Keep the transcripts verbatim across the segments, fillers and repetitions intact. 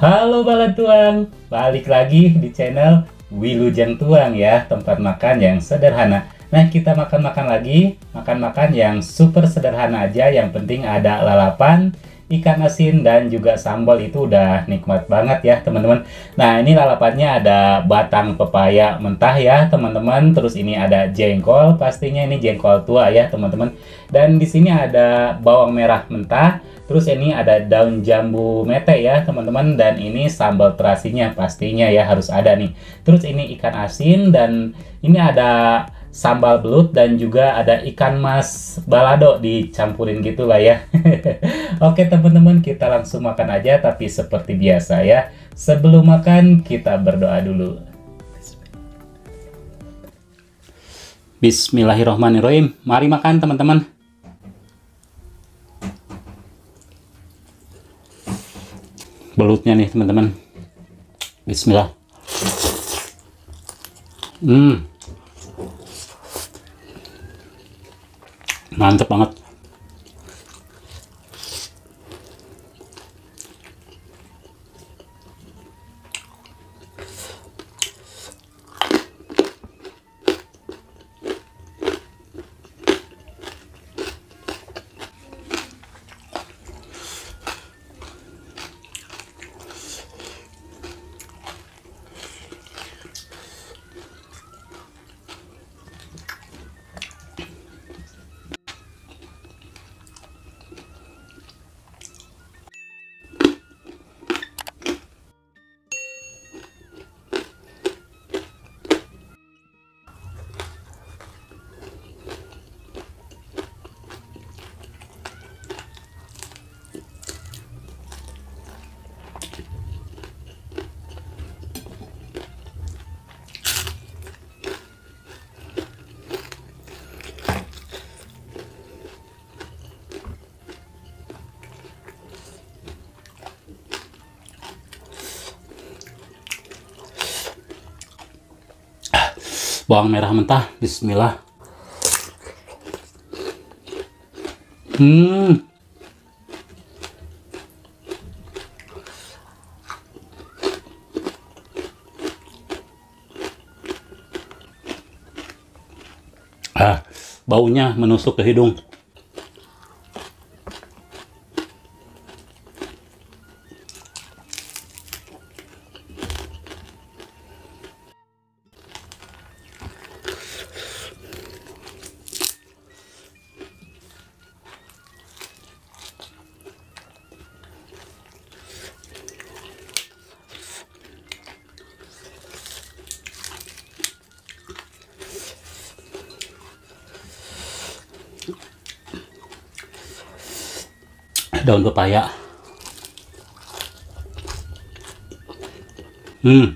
Halo Balat Tuang, balik lagi di channel Wilujeng Tuang ya, tempat makan yang sederhana. Nah, kita makan-makan lagi, makan-makan yang super sederhana aja, yang penting ada lalapan, ikan asin, dan juga sambal. Itu udah nikmat banget ya teman-teman. Nah, ini lalapannya ada batang pepaya mentah ya teman-teman, terus ini ada jengkol, pastinya ini jengkol tua ya teman-teman, dan di sini ada bawang merah mentah, terus ini ada daun jambu mete ya teman-teman, dan ini sambal terasinya pastinya ya harus ada nih. Terus ini ikan asin, dan ini ada sambal belut, dan juga ada ikan mas balado dicampurin gitulah ya. Oke teman-teman, kita langsung makan aja, tapi seperti biasa ya, sebelum makan kita berdoa dulu. Bismillahirrohmanirrohim. Mari makan teman-teman. Belutnya nih teman-teman. Bismillah. Hmm. Mantep banget. Bawang merah mentah, bismillah. Hmm. Ah, baunya menusuk ke hidung. Daun pepaya. Hmm.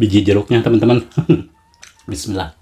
Biji jeruknya teman-teman. Bismillah.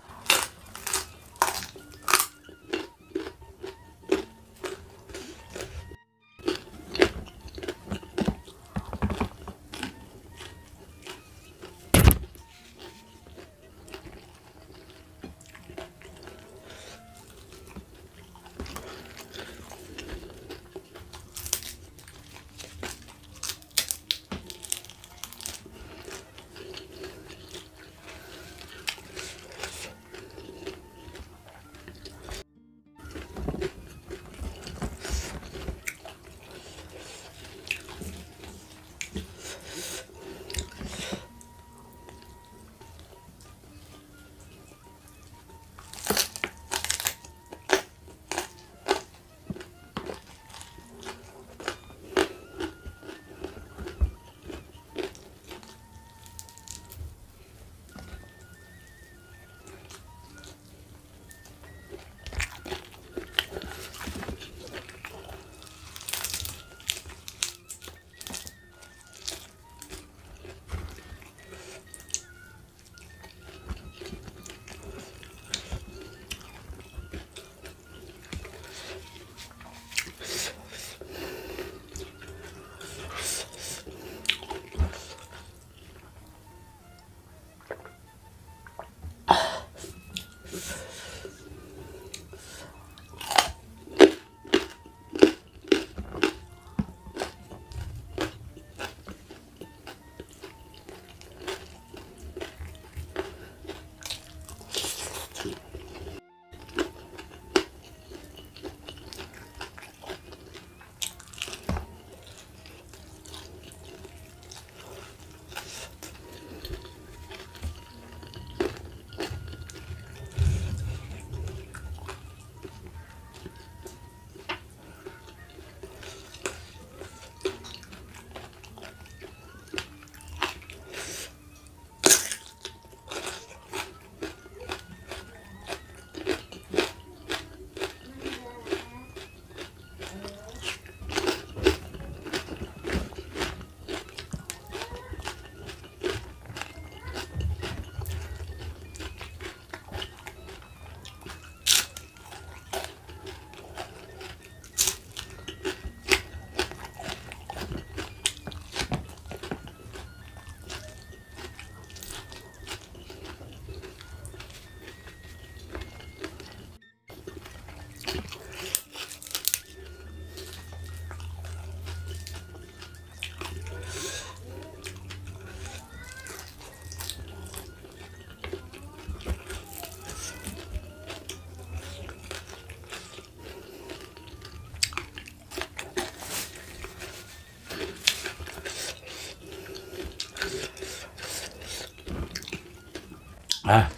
Ah,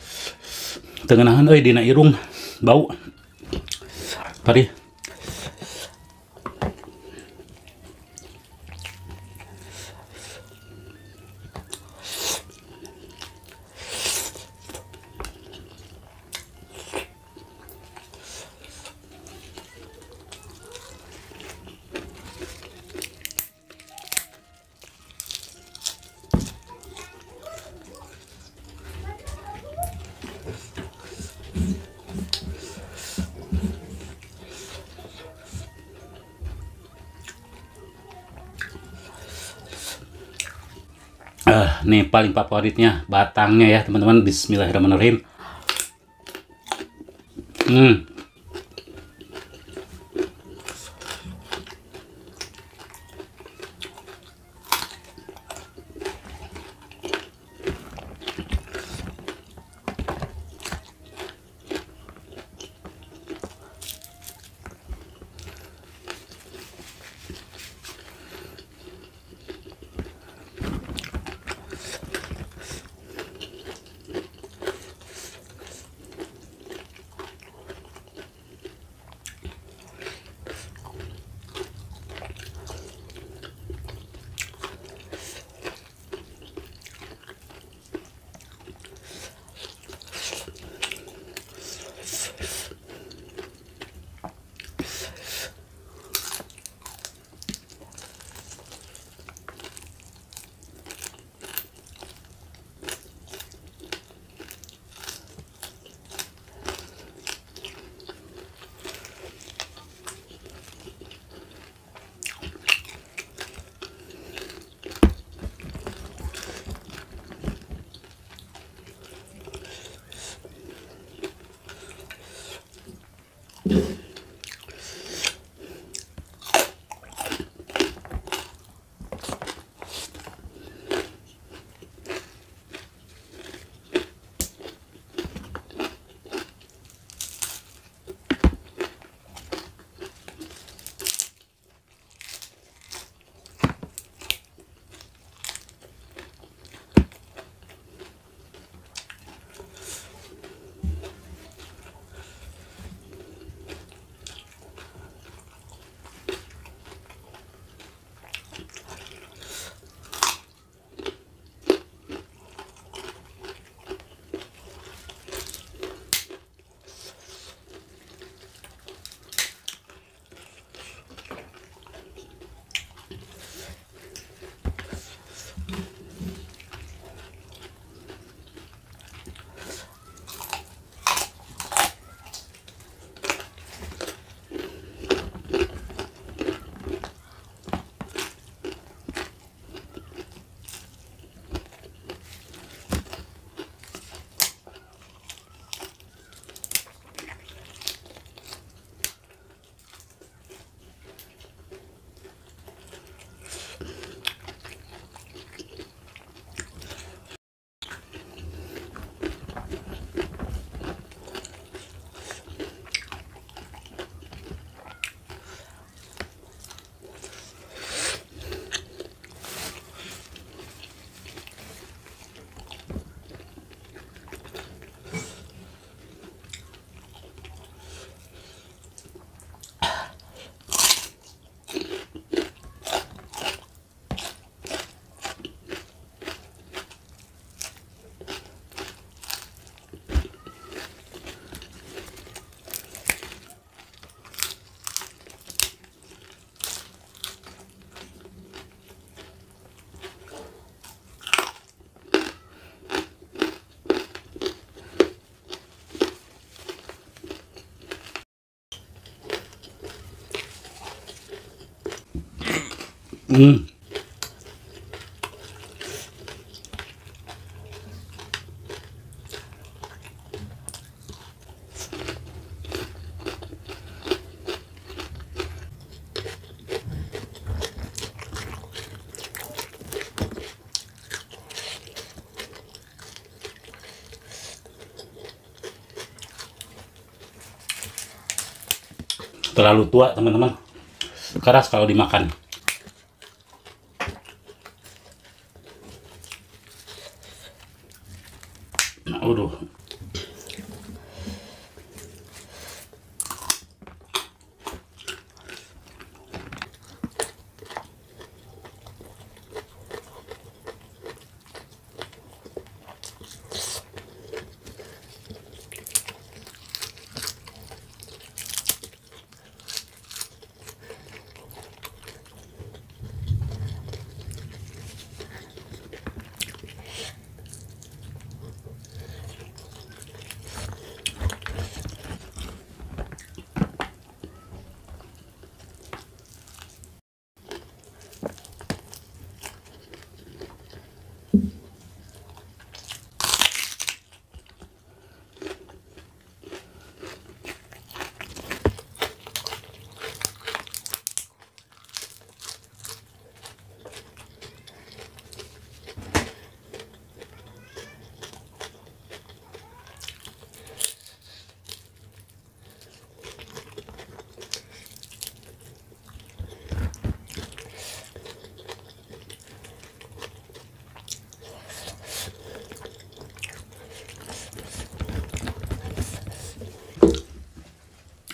tengenahan euy dina irung, bau. Tadi. Uh, nih paling favoritnya batangnya ya teman-teman. Bismillahirrahmanirrahim. Hmm. Hmm. Terlalu tua teman-teman, keras kalau dimakan. Waduh.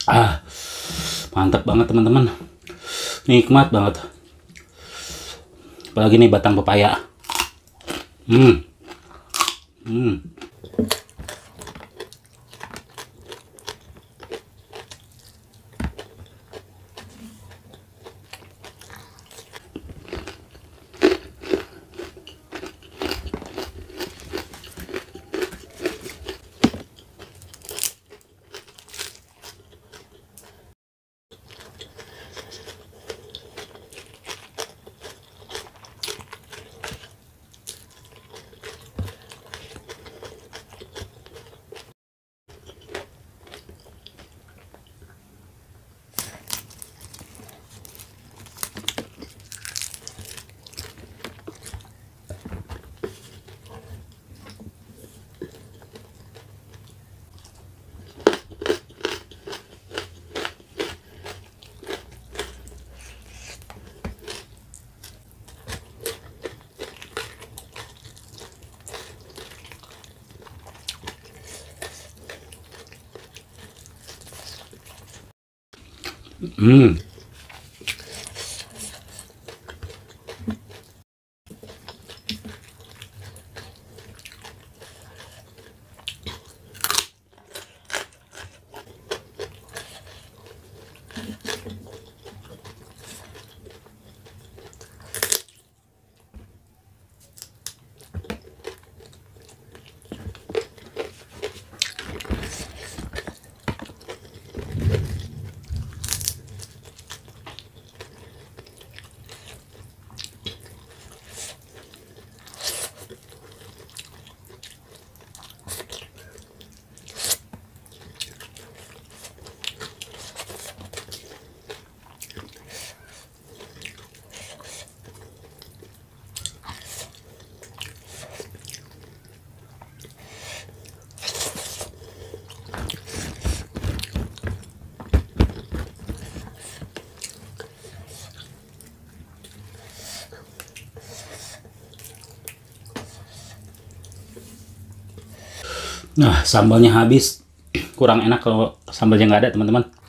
Ah, mantap banget teman-teman, nikmat banget. Apalagi nih batang pepaya. Hmm, hmm. Hmm. Nah, sambalnya habis. Kurang enak kalau sambalnya nggak ada, teman-teman.